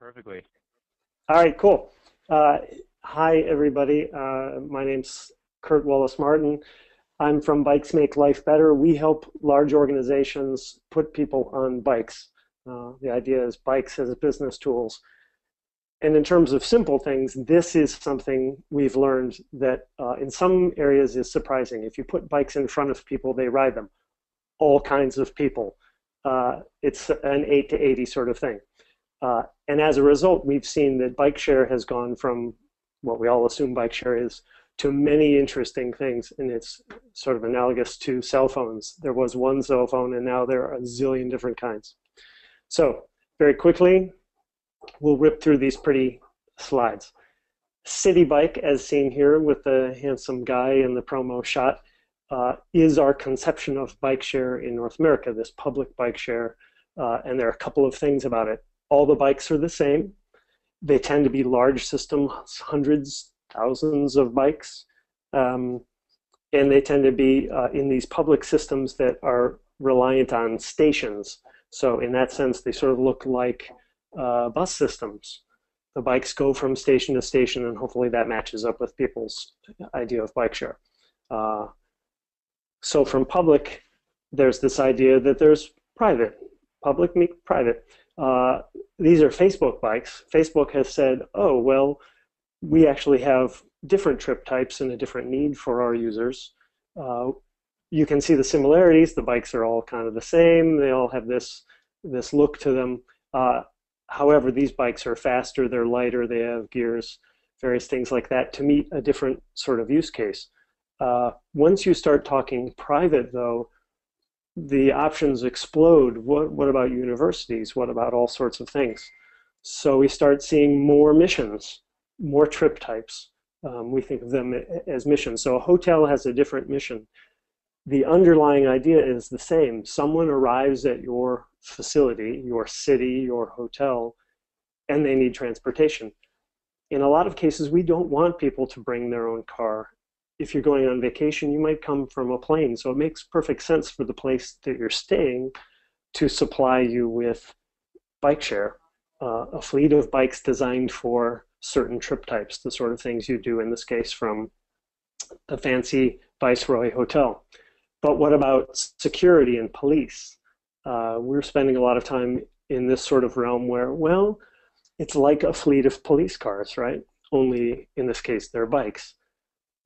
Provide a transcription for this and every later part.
perfectly. All right, cool. Hi, everybody. My name's Kurt Wallace Martin. I'm from Bikes Make Life Better. We help large organizations put people on bikes. The idea is bikes as business tools. And in terms of simple things, this is something we've learned that in some areas is surprising. If you put bikes in front of people, they ride them. All kinds of people. It's an 8 to 80 sort of thing. And as a result, we've seen that bike share has gone from what we all assume bike share is to many interesting things, and it's sort of analogous to cell phones. There was one cell phone, and now there are a zillion different kinds. So very quickly, we'll rip through these pretty slides. City Bike, as seen here with the handsome guy in the promo shot, is our conception of bike share in North America, this public bike share, and there are a couple of things about it. All the bikes are the same. They tend to be large systems, hundreds, thousands of bikes, and they tend to be in these public systems that are reliant on stations. So in that sense, they sort of look like bus systems. The bikes go from station to station, and hopefully that matches up with people's idea of bike share. So from public, there's this idea that there's private. Public meet private. These are Facebook bikes. Facebook has said, oh, well, we actually have different trip types and a different need for our users. You can see the similarities. The bikes are all kind of the same. They all have this look to them. However, these bikes are faster, they're lighter, they have gears, various things like that to meet a different sort of use case. Once you start talking private, though, the options explode. What about universities? What about all sorts of things? So we start seeing more missions, more trip types. We think of them as missions. So a hotel has a different mission. The underlying idea is the same. Someone arrives at your facility, your city, your hotel, and they need transportation. In a lot of cases, we don't want people to bring their own car. If you're going on vacation, you might come from a plane, so it makes perfect sense for the place that you're staying to supply you with bike share, a fleet of bikes designed for certain trip types, the sort of things you do in this case from the fancy Viceroy hotel. But what about security and police? We're spending a lot of time in this sort of realm where, well, it's like a fleet of police cars, right? Only in this case, they're bikes.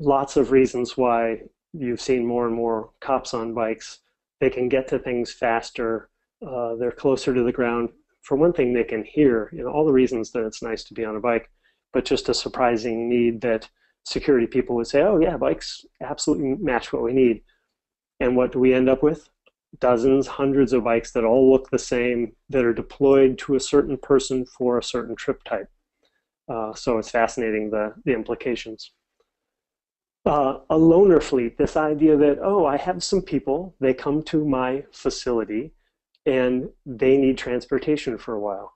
Lots of reasons why you've seen more and more cops on bikes. They can get to things faster. They're closer to the ground. For one thing, they can hear, you know, all the reasons that it's nice to be on a bike, but just a surprising need that security people would say, oh, yeah, bikes absolutely match what we need. And what do we end up with? Dozens, hundreds of bikes that all look the same, that are deployed to a certain person for a certain trip type. So it's fascinating, the implications. A loaner fleet, this idea that, oh, I have some people, they come to my facility, and they need transportation for a while.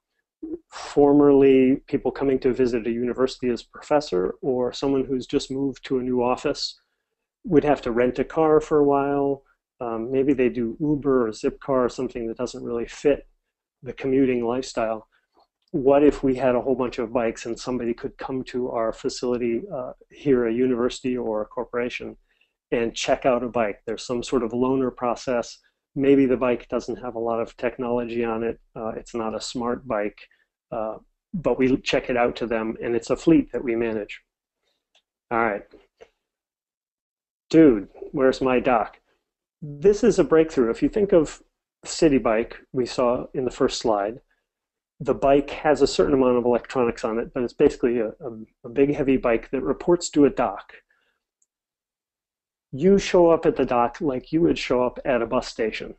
Formerly, people coming to visit a university as a professor or someone who's just moved to a new office would have to rent a car for a while. Maybe they do Uber or Zipcar or something that doesn't really fit the commuting lifestyle. What if we had a whole bunch of bikes and somebody could come to our facility here, a university or a corporation, and check out a bike? There's some sort of loaner process. Maybe the bike doesn't have a lot of technology on it. It's not a smart bike, but we check it out to them, and it's a fleet that we manage. All right. Dude, where's my doc? This is a breakthrough. If you think of City Bike, we saw in the first slide, the bike has a certain amount of electronics on it, but it's basically a big, heavy bike that reports to a dock. You show up at the dock like you would show up at a bus station,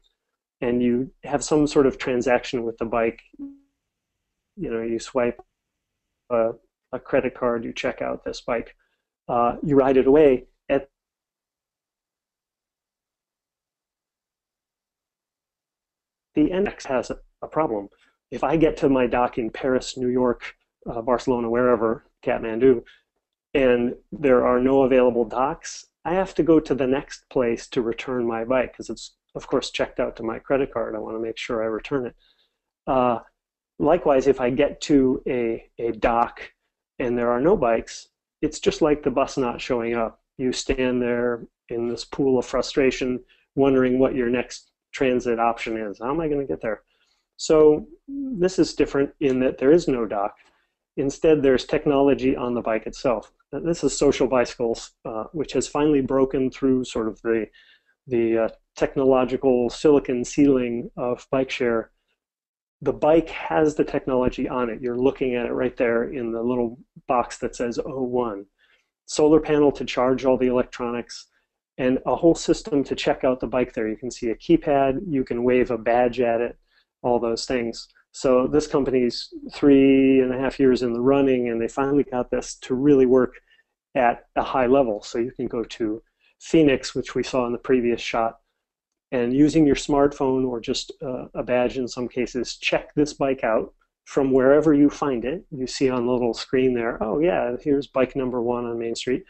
and you have some sort of transaction with the bike. You know, you swipe a credit card, you check out this bike, you ride it away. The NX has a problem. If I get to my dock in Paris, New York, Barcelona, wherever, Kathmandu, and there are no available docks, I have to go to the next place to return my bike because it's, of course, checked out to my credit card. I want to make sure I return it. Likewise, if I get to a dock and there are no bikes, it's just like the bus not showing up. You stand there in this pool of frustration, wondering what your next transit option is. How am I going to get there? So this is different in that there is no dock. Instead, there's technology on the bike itself. And this is Social Bicycles, which has finally broken through sort of the technological silicon ceiling of bike share. The bike has the technology on it. You're looking at it right there in the little box that says 01. Solar panel to charge all the electronics, and a whole system to check out the bike there. You can see a keypad, you can wave a badge at it, all those things. So this company's 3.5 years in the running, and they finally got this to really work at a high level. So you can go to Phoenix, which we saw in the previous shot, and using your smartphone or just a badge in some cases, check this bike out from wherever you find it. You see on the little screen there, oh yeah, here's bike number 1 on Main Street.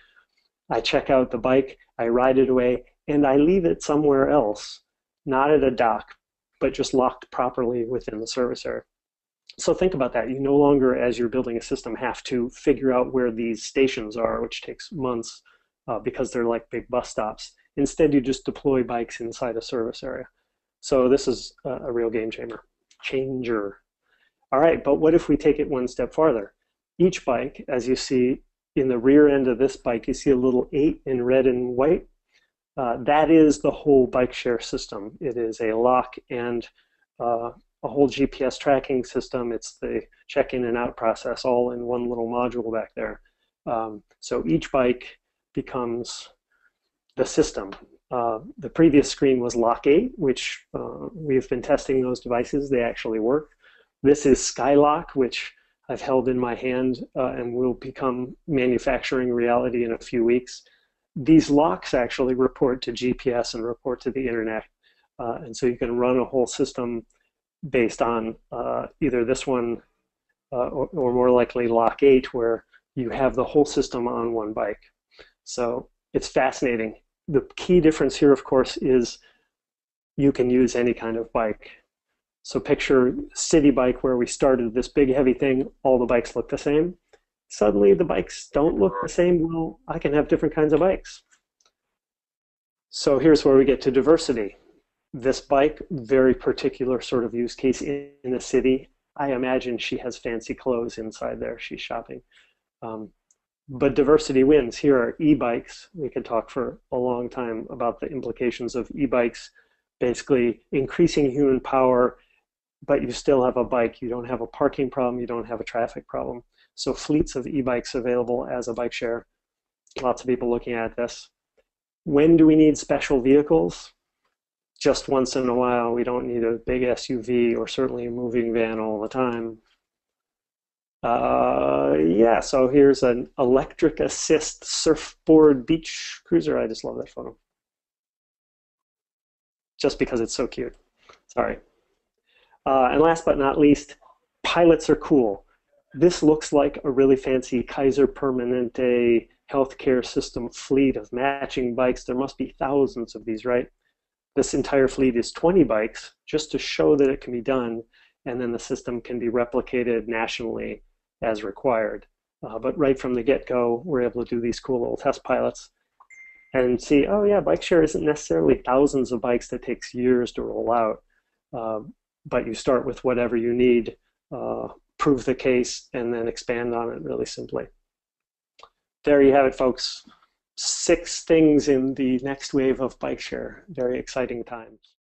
I check out the bike, I ride it away, and I leave it somewhere else, not at a dock, but just locked properly within the service area. So think about that. You no longer, as you're building a system, have to figure out where these stations are, which takes months because they're like big bus stops. Instead, you just deploy bikes inside a service area. So this is a real game changer. All right, but what if we take it one step farther? Each bike, as you see in the rear end of this bike, you see a little 8 in red and white. That is the whole bike share system. It is a lock and a whole GPS tracking system. It's the check-in and out process all in one little module back there. So each bike becomes the system. The previous screen was Lock8, which we've been testing those devices. They actually work. This is Skylock, which I've held in my hand and will become manufacturing reality in a few weeks. These locks actually report to GPS and report to the internet, and so you can run a whole system based on either this one or more likely Lock8, where you have the whole system on one bike. So it's fascinating. The key difference here, of course, is you can use any kind of bike. So picture City Bike, where we started this big heavy thing, all the bikes look the same. Suddenly the bikes don't look the same. Well, I can have different kinds of bikes. So here's where we get to diversity. This bike, very particular sort of use case in the city. I imagine she has fancy clothes inside there. She's shopping. But diversity wins. Here are e-bikes. We could talk for a long time about the implications of e-bikes, basically increasing human power, but you still have a bike. You don't have a parking problem. You don't have a traffic problem. So fleets of e-bikes available as a bike share. Lots of people looking at this. When do we need special vehicles? Just once in a while. We don't need a big SUV or certainly a moving van all the time. Yeah, so here's an electric assist surfboard beach cruiser. I just love that photo. Just because it's so cute. Sorry. And last but not least, pilots are cool. This looks like a really fancy Kaiser Permanente healthcare system fleet of matching bikes. There must be thousands of these, right? This entire fleet is 20 bikes just to show that it can be done, and then the system can be replicated nationally as required. But right from the get-go, we're able to do these cool little test pilots and see, oh yeah, bike share isn't necessarily thousands of bikes that takes years to roll out. But you start with whatever you need, prove the case, and then expand on it really simply. There you have it, folks. 6 things in the next wave of bike share. Very exciting times.